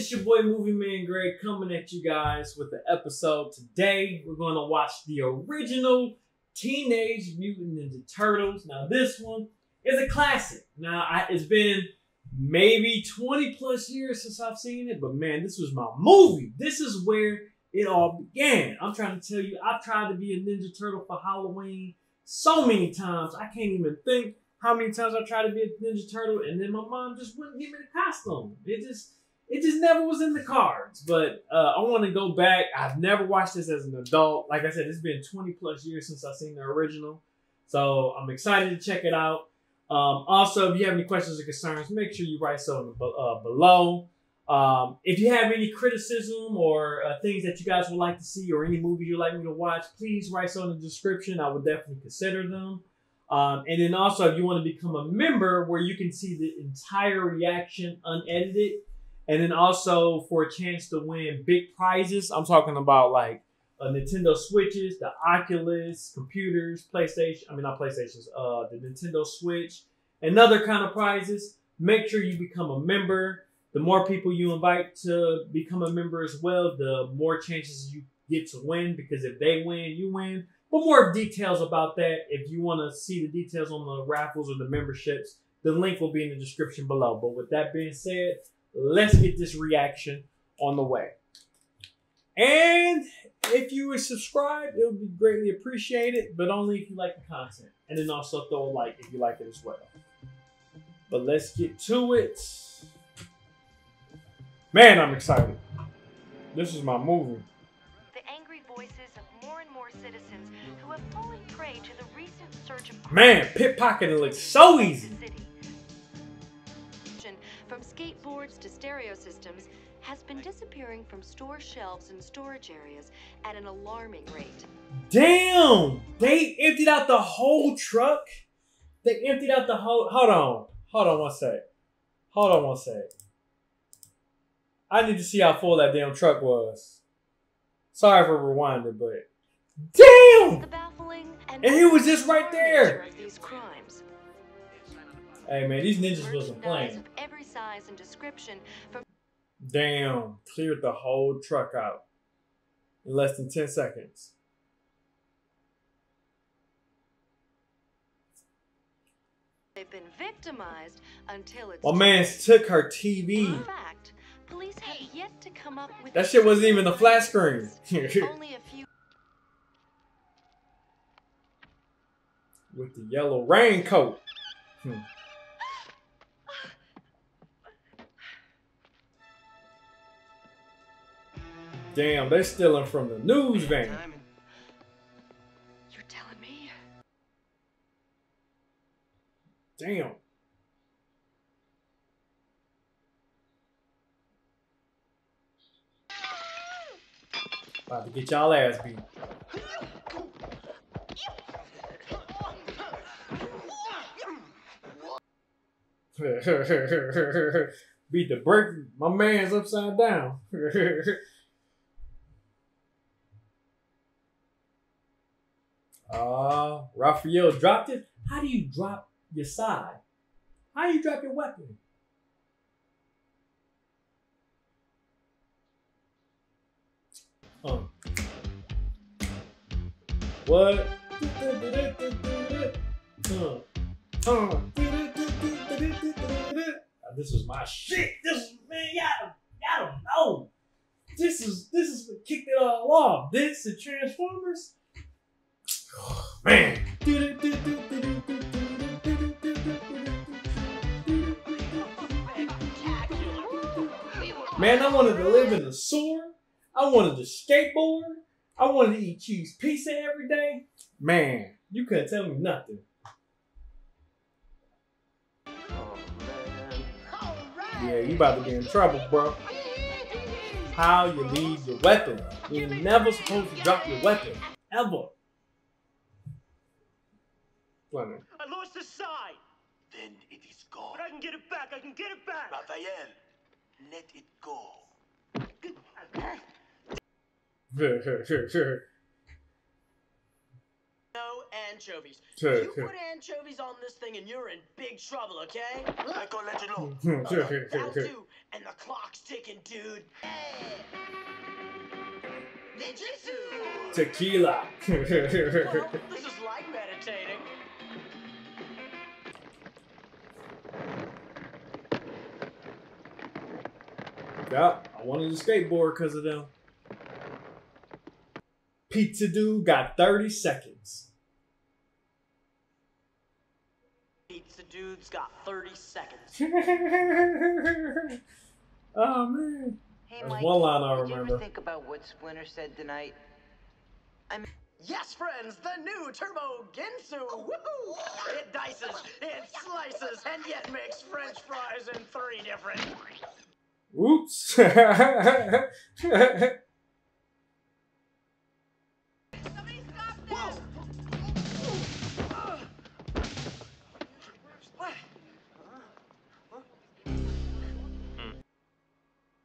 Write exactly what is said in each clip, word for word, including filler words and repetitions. It's your boy Movie Man Greg coming at you guys with the episode. Today we're going to watch the original Teenage Mutant Ninja Turtles. Now this one is a classic. Now I, it's been maybe twenty plus years since I've seen it, but man, this was my movie. This is where it all began. I'm trying to tell you, I've tried to be a Ninja Turtle for Halloween so many times. I can't even think how many times I tried to be a Ninja Turtle, and then my mom just wouldn't give me the costume. It just, it just never was in the cards. But uh, I want to go back. I've never watched this as an adult. Like I said, it's been twenty plus years since I've seen the original. So I'm excited to check it out. Um, also, if you have any questions or concerns, make sure you write some uh, below. Um, if you have any criticism or uh, things that you guys would like to see or any movies you'd like me to watch, please write some in the description. I would definitely consider them. Um, and then also, if you want to become a member where you can see the entire reaction unedited, and then also for a chance to win big prizes. I'm talking about like uh, Nintendo Switches, the Oculus, computers, PlayStation. I mean, not PlayStations, uh, the Nintendo Switch, and other kind of prizes. Make sure you become a member. The more people you invite to become a member as well, the more chances you get to win, because if they win, you win. For more details about that, if you want to see the details on the raffles or the memberships, the link will be in the description below. But with that being said, let's get this reaction on the way. And if you would subscribe, it would be greatly appreciated, but only if you like the content. And then also throw a like if you like it as well. But let's get to it. Man, I'm excited. This is my movie. Citizens who have fallen prey to the recent surge of man pickpocketing looks so easy. From skateboards to stereo systems has been disappearing from store shelves and storage areas at an alarming rate. Damn, they emptied out the whole truck. They emptied out the whole. Hold on, hold on one sec. Hold on one sec. I need to see how full that damn truck was. Sorry for rewinding, but. Damn! The baffling and, and he was just right there. These crimes. Hey man, these ninjas wasn't playing. Every size and description from damn, cleared the whole truck out in less than ten seconds. They've been victimized until it's my man took her T V. In fact, police have yet to come up with that shit wasn't even a flat screen. Only a few with the yellow raincoat. Hmm. Damn, they're stealing from the news van. You're telling me? Damn. About to get y'all ass beat. Beat the break. My man's upside down. uh, Raphael dropped it. How do you drop your side? How do you drop your weapon? Um. What? Uh. Uh. This was my shit. This man, y'all, y'all don't know. This is this is what kicked it all off. This and Transformers. Oh, man. Man, I wanted to live in the sewer. I wanted to skateboard. I wanted to eat cheese pizza every day. Man, you couldn't tell me nothing. Yeah, you about to get in trouble, bro. How you leave your weapon? You're never supposed to drop your weapon, ever. Leonard. I lost the side. Then it is gone. But I can get it back. I can get it back. Raphael, let it go. No, and anchovies. Sure, you sure. put anchovies on this thing and you're in big trouble, okay? I gotta let you know. Sure, sure, sure, That'll sure. do. And the clock's ticking, dude. Hey. Ninjutsu. Tequila. Well, this is like meditating. Yeah, I wanted to skateboard because of them. Pizza dude got thirty seconds. Pizza dude's got thirty seconds. Oh, man. Hey, Mike, one line I remember. Did you ever think about what Splinter said tonight? I'm... Yes, friends, the new Turbo Ginsu. Woohoo! It dices, it slices, and yet makes French fries in three different... Oops.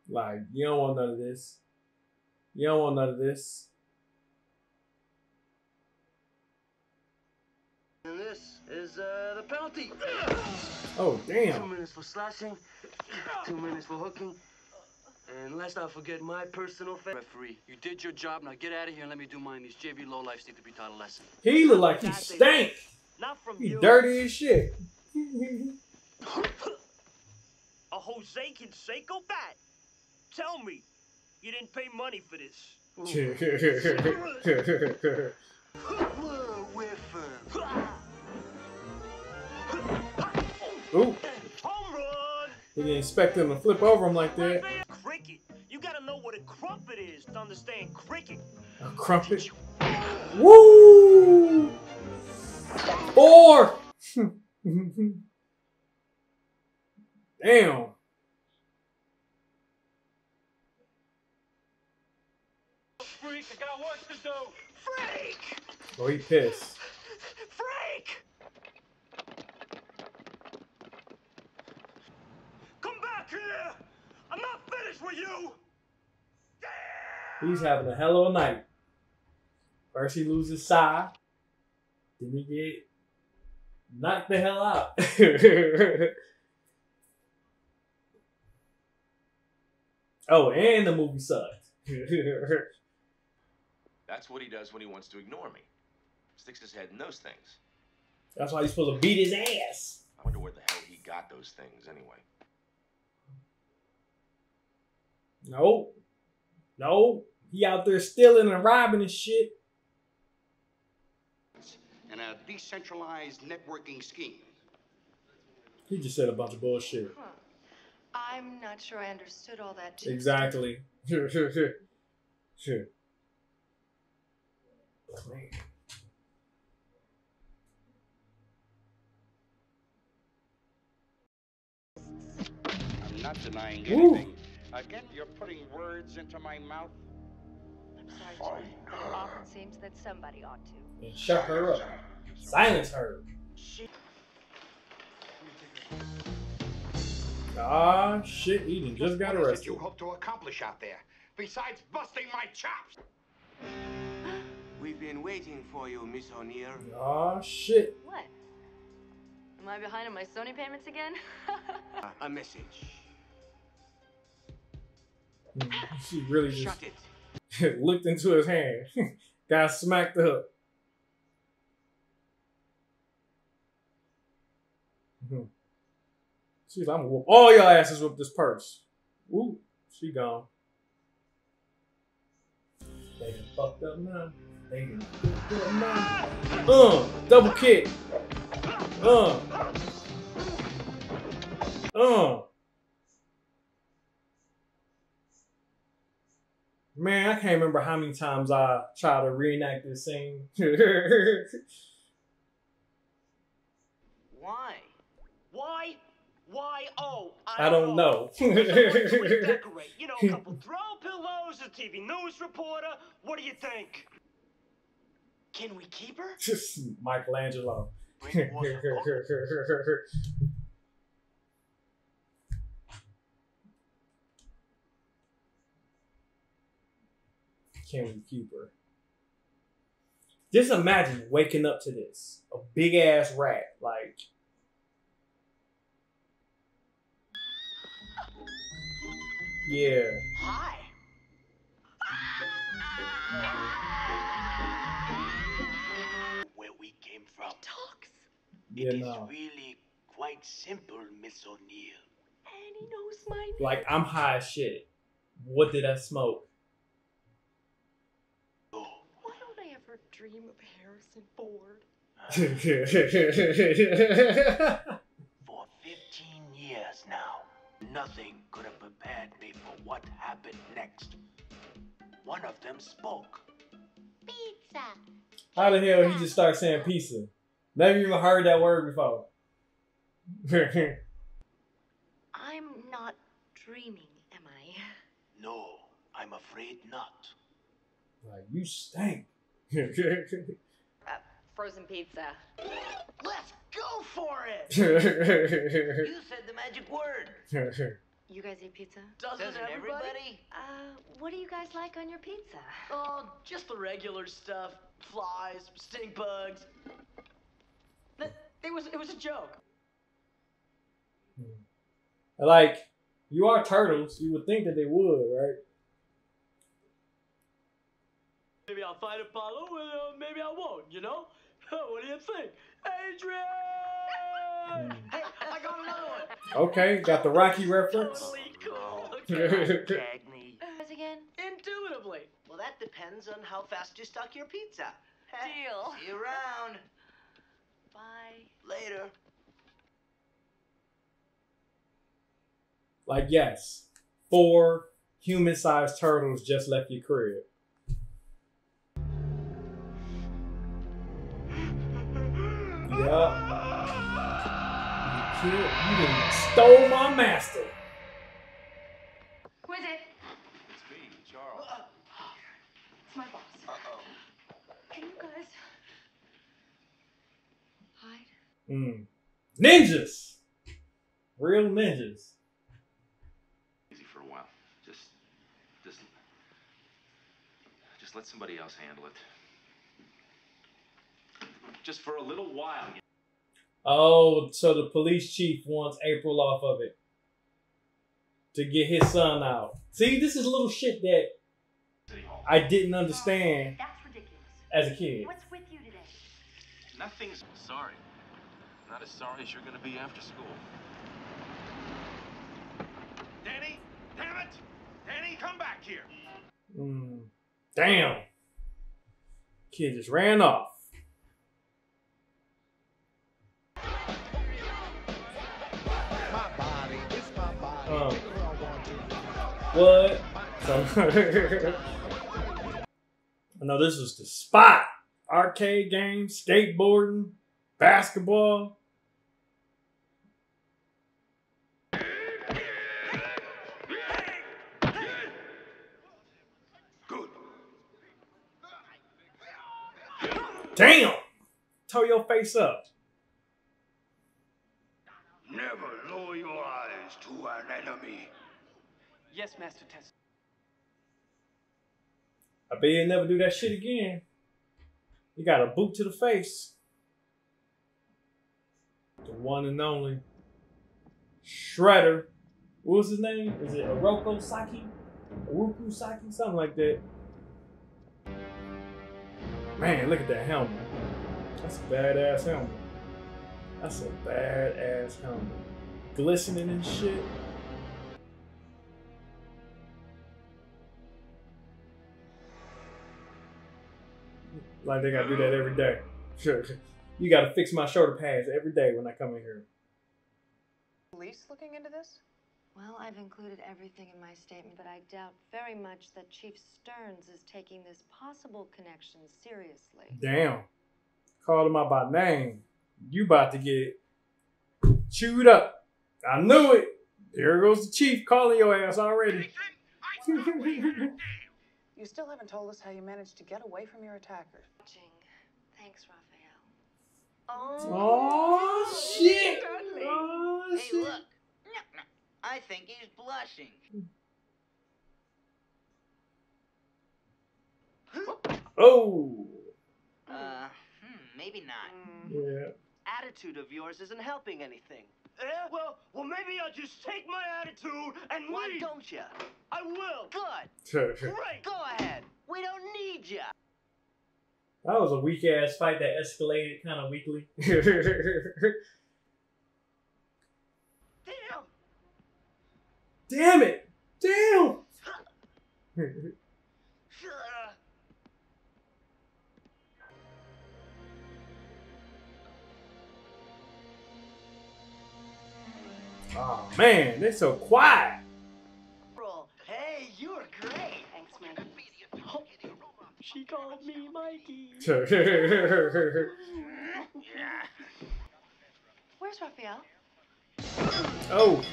Like, you don't want none of this. You don't want none of this. And this is uh, the penalty. Oh, damn. Two minutes for slashing, two minutes for hooking, and let's not forget my personal fa referee. You did your job, now get out of here and let me do mine. These J V lowlifes need to be taught a lesson. He look like he stank. Not from he you. Dirty as shit. A Jose Canseco bat. Tell me, you didn't pay money for this. Ooh. Home run. He didn't expect him to flip over him like that. Cricket. You gotta know what a crumpet is to understand cricket. A crumpet? Woo! Or damn. Freak, I got work to do. Freak! Oh, he pissed. Freak! Come back here! I'm not finished with you! He's having a hell of a night. First he loses Si. Then he get knocked the hell out. Oh, and the movie sucks. That's what he does when he wants to ignore me. Sticks his head in those things. That's why he's supposed to beat his ass. I wonder where the hell he got those things anyway. No. No. He out there stealing and robbing and shit. And a decentralized networking scheme. He just said a bunch of bullshit. Huh. I'm not sure I understood all that. Too. Exactly. Sure, sure, sure. Sure. Man. I'm not denying anything. Ooh. Again, you're putting words into my mouth. I'm sorry, Chief. It often seems that somebody ought to. And shut her up. Silence her. She ah, shit, Eden just got arrested. What is it you hope to accomplish out there, besides busting my chops? We've been waiting for you, Miss O'Neill. Aw, shit. What? Am I behind on my Sony payments again? uh, a message. She really just it. Looked into his hand. Got smacked up. Mm-hmm. She's like, I'm gonna whoop all your asses with this purse. Woo, she gone. They done fucked up now. They done fucked up now. Uh, double kick. Uh. Uh. Man, I can't remember how many times I tried to reenact this scene. Why? Why? Why? Oh, I, I don't know. know. Decorate, you know, a couple throw pillows, a T V news reporter. What do you think? Can we keep her? Just Michelangelo. Can we keep her? Just imagine waking up to this. A big ass rat. Like. Yeah. Hi. Where we came from. It talks. It yeah, is no. really quite simple, Miss O'Neill. And he knows my name. Like, I'm high as shit. What did I smoke? Oh. Why don't I ever dream of Harrison Ford? For fifteen years now. Nothing could have prepared me for what happened next. One of them spoke. Pizza. How the hell he just started saying pizza? Never even heard that word before. I'm not dreaming, am I? No, I'm afraid not. Like, you stink. uh, frozen pizza. Let's go for it! You said the magic word. You guys eat pizza? Doesn't, Doesn't everybody? everybody? Uh, what do you guys like on your pizza? Oh, just the regular stuff. Flies, stink bugs. That, it, was, it was a joke. Like, you are turtles. You would think that they would, right? Maybe I'll fight Apollo, and uh, maybe I won't, you know? What do you think? Adrian! Hey, I got another one! Okay, got the Rocky reference. Totally cool. Okay, tag me. Again? Indubitably. Well, that depends on how fast you stock your pizza. Deal. See you around. Bye. Later. Like, yes, four human-sized turtles just left your crib. Yeah. You killed. You done stole my master. Who is it? It's me, Charles. Uh, it's my boss. Uh-oh. Can you guys hide? Mm. Ninjas. Real ninjas. Easy for a while. Just, just, just let somebody else handle it. Just for a little while. Oh, so the police chief wants April off of it to get his son out. See, this is little shit that I didn't understand. That's ridiculous. As a kid. What's with you today? Nothing's sorry. Not as sorry as you're gonna be after school. Danny, damn it! Danny, come back here. Mm, damn. Kid just ran off. Um, what? So, I know this was the spot. Arcade games, skateboarding, basketball. Good. Damn! Toe your face up. Never lower your eyes to an enemy. Yes, Master Tess. I bet you'll never do that shit again. You got a boot to the face. The one and only Shredder. What was his name? Is it Oroku Saki? Oroku Saki? Something like that. Man, look at that helmet. That's a badass helmet. That's a badass helmet. Glistening and shit. Like they gotta do that every day. Sure. You gotta fix my shoulder pads every day when I come in here. Police looking into this? Well, I've included everything in my statement, but I doubt very much that Chief Stearns is taking this possible connection seriously. Damn. Called him out by name. You about to get chewed up. I knew it. There goes the chief calling your ass already. You still haven't told us how you managed to get away from your attacker. Thanks, Raphael. Oh, oh shit. Oh, hey, shit. Look. I think he's blushing. Oh. Uh, maybe not. Yeah. Attitude of yours isn't helping anything. Yeah, well, well, maybe I'll just take my attitude and Why leave. Why don't you? I will. Good. Great. Go ahead. We don't need you. That was a weak ass fight that escalated kind of weakly. Damn. Damn it. Damn. Oh man, they're so quiet. Hey, you're great. Thanks, man. Oh, she called me Mikey. Where's Raphael? Oh.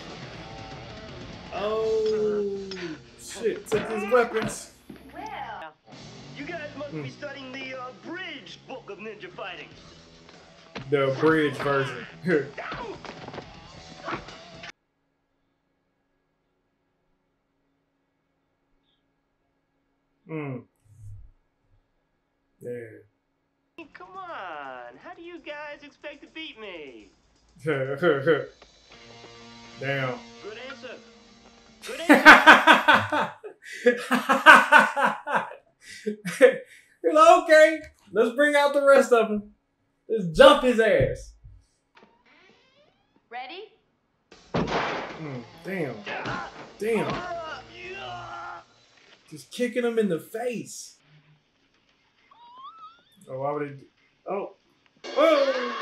Oh. Shit, take these weapons. Well, you guys must mm. be studying the uh, bridge book of ninja fighting. The bridge version. Mm. Yeah. Come on, how do you guys expect to beat me? Damn. Good answer. Good answer. You're like, okay, let's bring out the rest of him. Let's jump his ass. Ready? Mm, damn. Damn. Just kicking him in the face. Oh, why would it? Oh. Oh.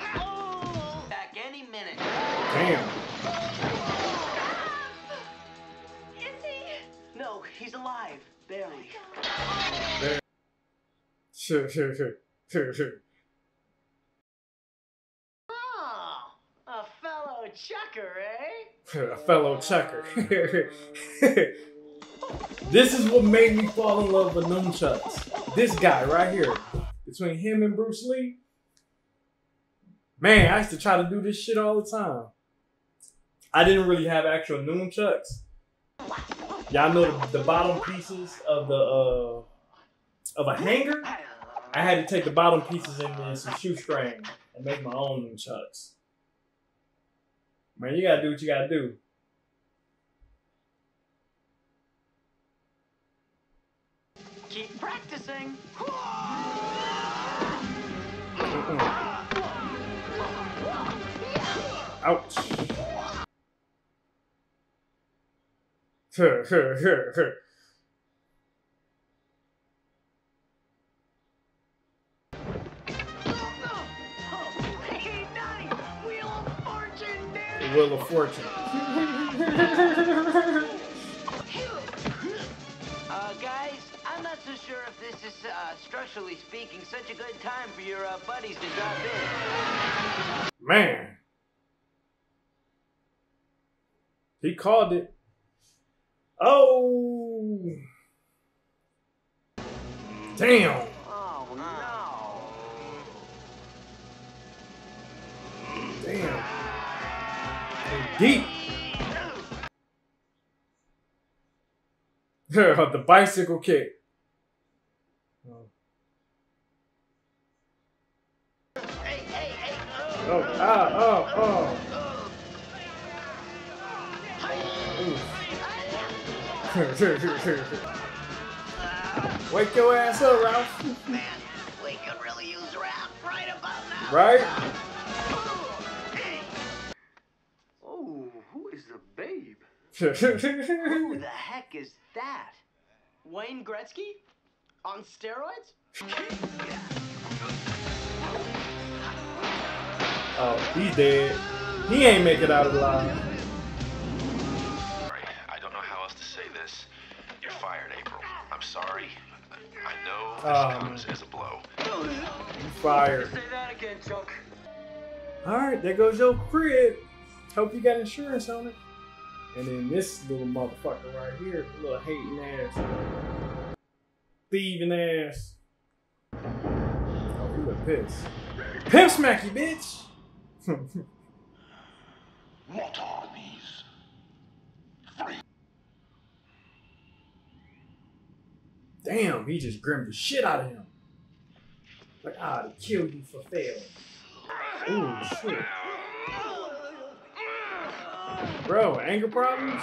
Oh. Back any minute. Damn. Is he? No, he's alive. Barely. Barely. Sure, sure, sure. Sure, sure. Oh, a fellow chucker, eh? A fellow chucker. This is what made me fall in love with nunchucks. This guy right here. Between him and Bruce Lee. Man, I used to try to do this shit all the time. I didn't really have actual nunchucks. Y'all know the, the bottom pieces of the uh, of a hanger? I had to take the bottom pieces and then some shoestring and make my own nunchucks. Man, you gotta do what you gotta do. Keep practicing. Ouch. Her, her, her, her. Wheel of Fortune. Uh, guys, I'm not so sure if this is, uh, structurally speaking, such a good time for your uh, buddies to drop in. Man. He called it. Oh. Damn. Oh, no. Damn. Deep. The bicycle kick. Oh. Hey, hey, hey. Oh, ah, oh, oh. Oh. Wake your ass up, Ralph. Man, we could really use Ralph right about now. Right? Babe. Who the heck is that? Wayne Gretzky? On steroids? Oh, he's dead. He ain't make it out alive. Sorry, I don't know how else to say this. You're fired, April. I'm sorry. I know this um, comes as a blow. You're fired. Say that again, Chuck. Alright, there goes your crib. Hope you got insurance on it. And then this little motherfucker right here, little hating ass, thieving ass. Oh, you a piss. Pimp smack you, bitch! What are these? Free. damn, he just grimmed the shit out of him. Like, I ought to kill you for failing. Ooh, shit. Bro, anger problems?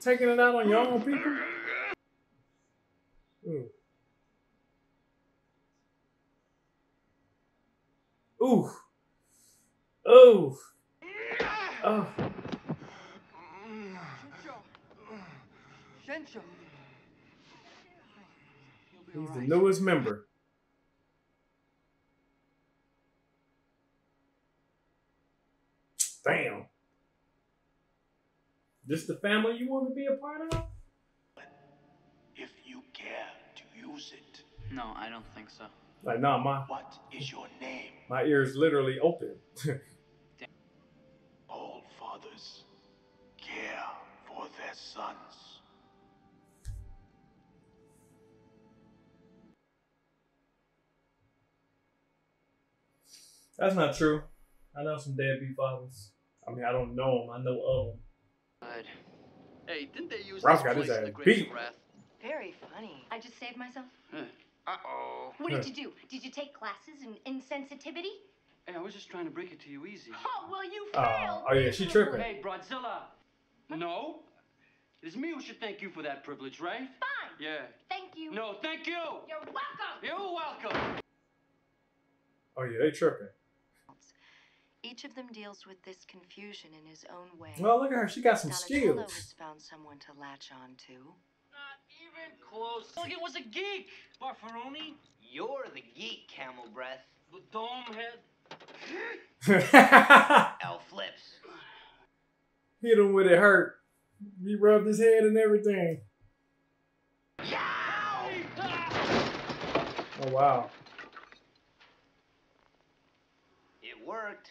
Taking it out on your own people? Ooh. Ooh. Ooh. Oh. He's the newest member. Damn. This the family you want to be a part of? If you care to use it. No, I don't think so. Like, nah, my... What is your name? My ears literally open. All fathers care for their sons. That's not true. I know some deadbeat fathers. I mean, I don't know them. I know of them. Good. Hey, didn't they use Ralph got his ass beat. Very funny. I just saved myself. Uh-oh. What did you do? Did you take classes in insensitivity? Hey, I was just trying to break it to you easy. Oh, well, you failed. Oh, oh yeah, she tripping. Hey, Brodzilla. No. It's me who should thank you for that privilege, right? Fine. Yeah. Thank you. No, thank you. You're welcome. You're welcome. Oh, yeah, they tripping. Each of them deals with this confusion in his own way. Well, look at her. She got some skills. Has found someone to latch on to. Not even close. Logan was a geek. Barfaroni, you're the geek, camel breath. The dome head. L flips. Hit him with it hurt. He rubbed his head and everything. Yeah! Oh, wow. It worked.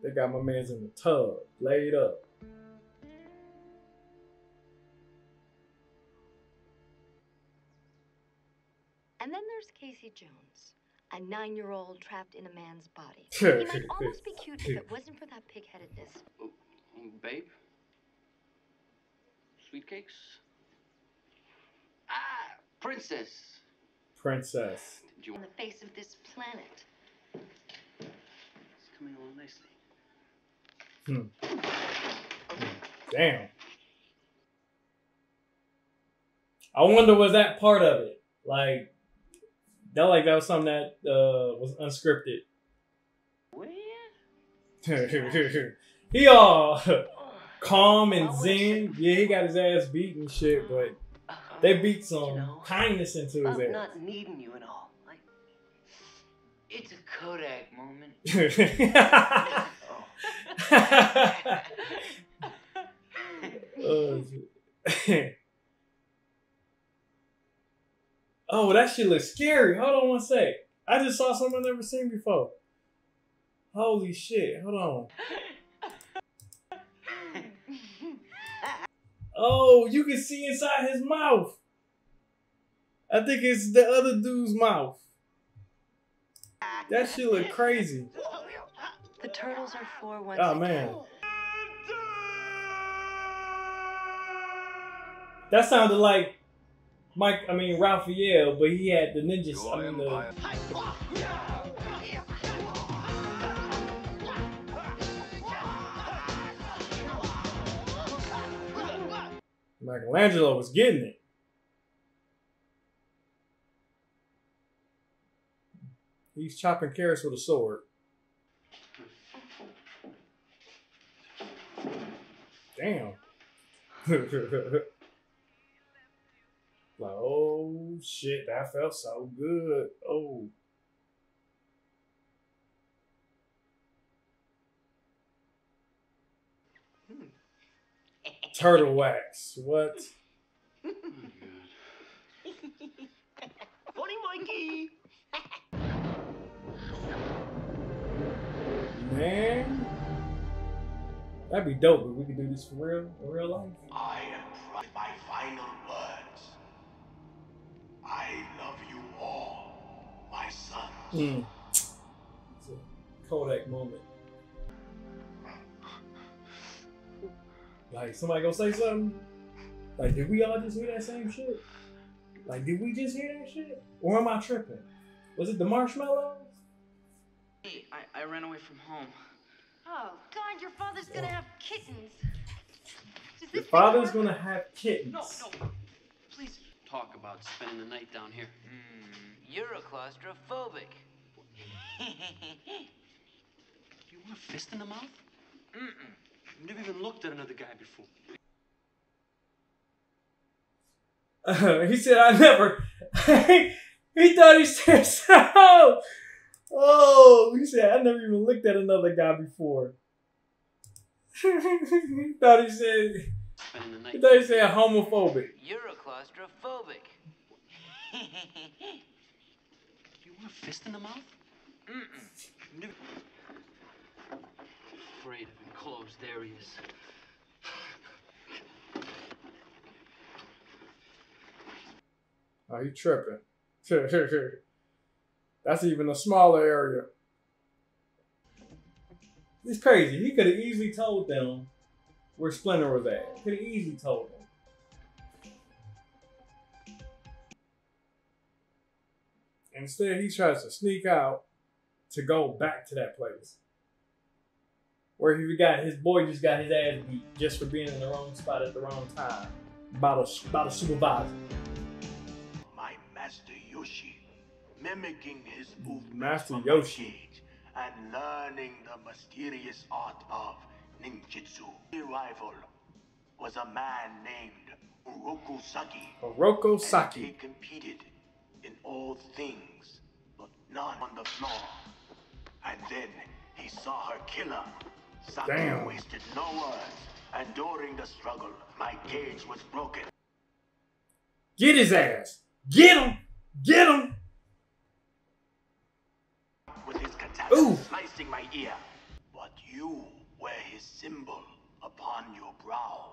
They got my man's in the tub, laid up. And then there's Casey Jones, a nine-year-old trapped in a man's body. He might almost be cute if it wasn't for that pig-headedness. Oh, babe? Sweet cakes? Ah, princess. Princess. Did you... On the face of this planet. Coming along nicely. Hmm. Damn. I wonder was that part of it? Like that like that was something that uh was unscripted. Where? He all calm and zen. Yeah, he got his ass beat and shit, but they beat some you know, kindness into his I'm ass. Not needing you at all. It's a Kodak moment. Oh. Oh, that shit looks scary. Hold on one sec. I just saw something I've never seen before. Holy shit. Hold on. Oh, you can see inside his mouth. I think it's the other dude's mouth. That shit look crazy. The turtles are four once again. Oh man. That sounded like Mike, I mean Raphael, but he had the ninja. I mean, the... Michelangelo was getting it. He's chopping carrots with a sword. Damn. Like, oh shit, that felt so good. Oh. Turtle wax. What? Oh, God. Funny Mikey. Man, that'd be dope if we could do this for real, in real life. I am my final words. I love you all, my sons. Mm. It's a Kodak moment. Like, somebody gonna say something? Like, did we all just hear that same shit? Like, did we just hear that shit? Or am I tripping? Was it the marshmallows? Hey, I, I ran away from home. Oh, God, your father's gonna have kittens. Your father's gonna have kittens. No, no. Please talk about spending the night down here. Mm, you're a claustrophobic. You want a fist in the mouth? Mm-mm. I've never even looked at another guy before. Uh, he said, I never. He thought he said so. Oh, he said, I never even looked at another guy before. He thought he said, he thought he said homophobic. You're a claustrophobic. You want a fist in the mouth? Mm-mm. No. Afraid of enclosed areas. Oh, he tripping. That's even a smaller area. It's crazy. He could have easily told them where Splinter was at. Could have easily told them. Instead, he tries to sneak out to go back to that place where he got his boy just got his ass beat just for being in the wrong spot at the wrong time by the by the supervisor. My master Yoshi. Mimicking his movements from Yoshi and learning the mysterious art of ninjutsu. His rival was a man named Oroku Saki. Oroku Saki. He competed in all things, but none on the floor. And then he saw her killer. Saki Damn. wasted no words, and during the struggle, my cage was broken. Get his ass! Get him! Get him! With his katana Ooh. slicing my ear, but you wear his symbol upon your brow.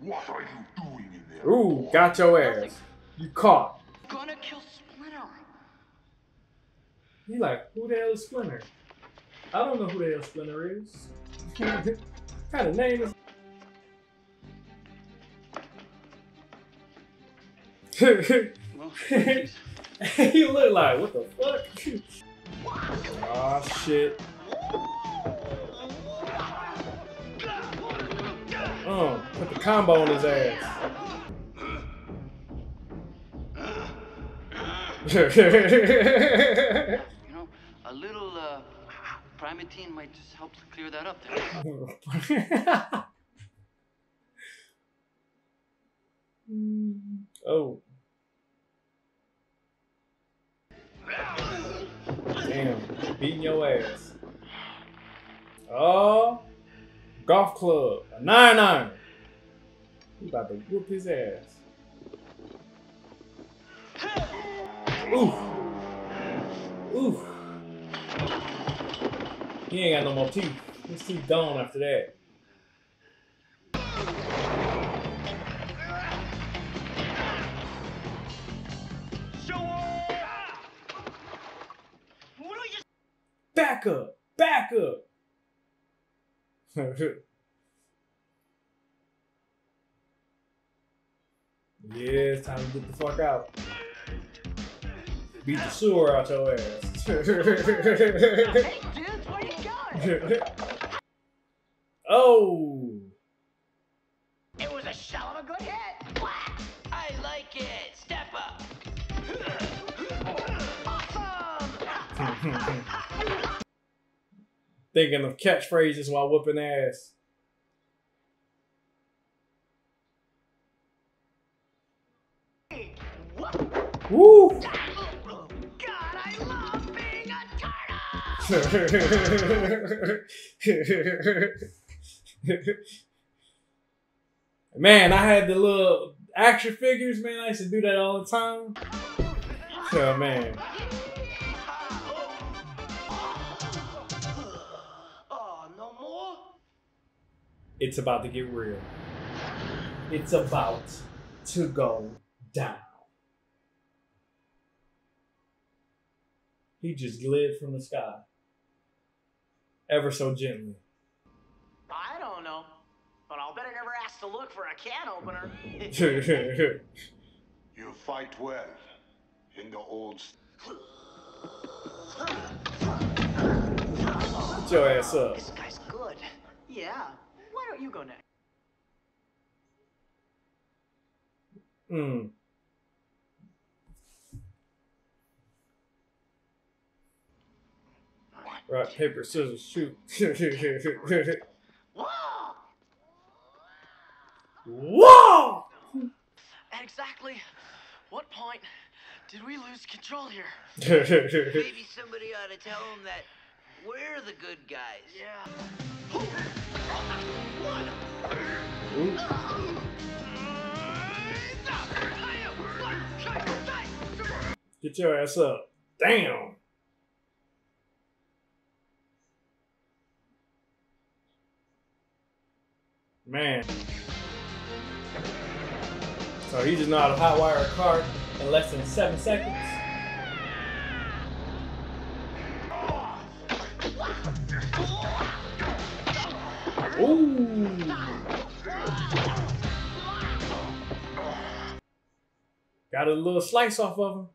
What are you doing in there? Ooh, got your ass. You caught. Gonna kill Splinter. You like, who the hell is Splinter? I don't know who the hell Splinter is. You can't. What kind of name is? He look like, what the fuck? Aw, oh, shit. Oh, put the combo on his ass. You know, a little uh, primatine might just help to clear that up there. Oh. Damn, beating your ass. Oh, golf club, a nine iron. He about to whoop his ass. Oof, oof. He ain't got no more teeth. His teeth gone after that. Back up! Back up! Yeah, it's time to get the fuck out. Beat the sewer out your ass. Hey dudes, where you going? Oh! It was a shell of a good hit! I like it! Step up! Awesome! Thinking of catchphrases while whooping ass. Woo! God, I love being a turtle! Man, I had the little action figures, man. I used to do that all the time. Oh, man. It's about to get real. It's about to go down. He just slid from the sky. Ever so gently. I don't know, but I'll bet I never asked to look for a can opener. You fight well in the old... Get your ass up. This guy's good. Yeah. Why don't you go next? Hmm. Rock, paper, scissors, shoot. Whoa! Whoa! At exactly what point did we lose control here? Maybe somebody ought to tell him that we're the good guys. Yeah. Ooh. Get your ass up. Damn! Man. So he just know how to hotwire a car in less than seven seconds. Ooh. Got a little slice off of him.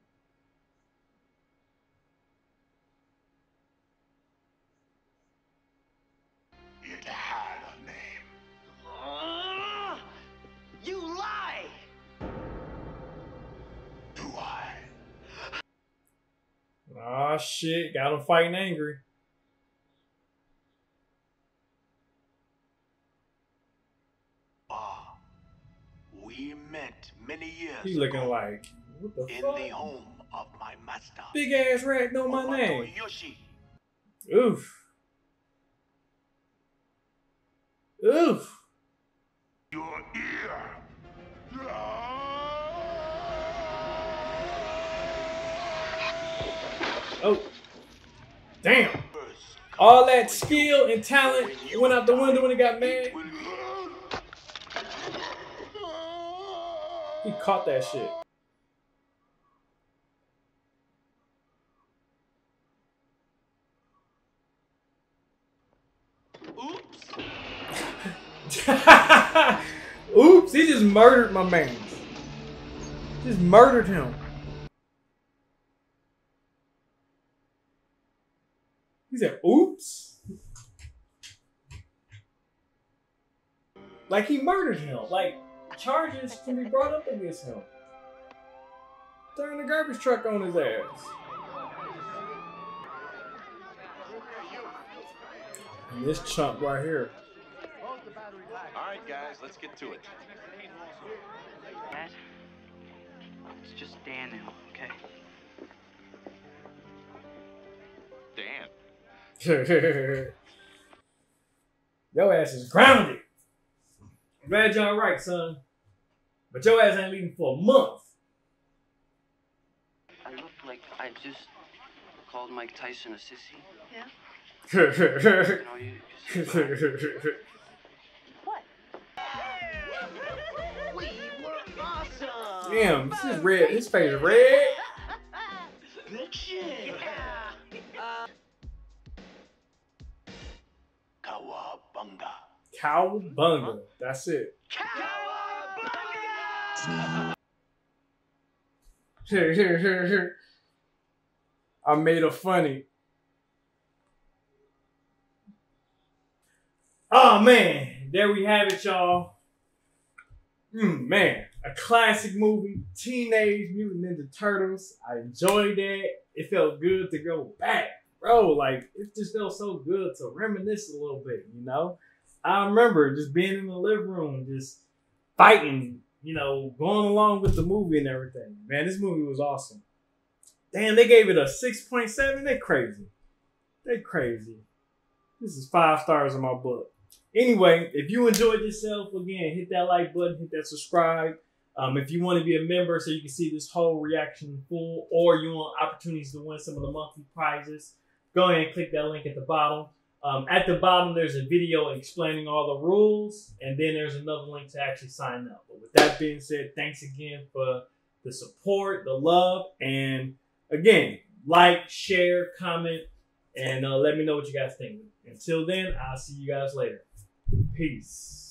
Ah, shit. Got him fighting angry. Ah, we met many years ago. He's looking like, what the fuck? In the home of my master. Big ass rat know my name. Yoshi. Oof. Oof. Your ear. No. Oh, damn. All that skill and talent went out the window when he got mad. He caught that shit. Oops. Oops, he just murdered my man. Just murdered him. He said, oops. Like he murdered him. Like charges can be brought up against him. Turn the garbage truck on his ass. And this chump right here. Alright guys, let's get to it. Matt, it's just Dan now, okay? Dan. Your ass is grounded. Glad y'all right, son. But your ass ain't leaving for a month. I look like I just called Mike Tyson a sissy. Yeah. You know, you just... What? We were awesome. Damn, this is red. His face is red. Good shit. Cowabunga. Cowabunga. That's it. Cowabunga! Here, here, here, here. I made a funny. Oh, man. There we have it, y'all. Mm, man. A classic movie, Teenage Mutant Ninja Turtles. I enjoyed that. It felt good to go back. Bro, like, it just felt so good to reminisce a little bit, you know? I remember just being in the living room, just fighting, you know, going along with the movie and everything. Man, this movie was awesome. Damn, they gave it a six point seven. They're crazy. They're crazy. This is five stars in my book. Anyway, if you enjoyed yourself, again, hit that like button, hit that subscribe. Um, if you want to be a member so you can see this whole reaction in full, or you want opportunities to win some of the monthly prizes, go ahead and click that link at the bottom. Um, at the bottom, there's a video explaining all the rules, and then there's another link to actually sign up. But with that being said, thanks again for the support, the love, and again, like, share, comment, and uh, let me know what you guys think. Until then, I'll see you guys later. Peace.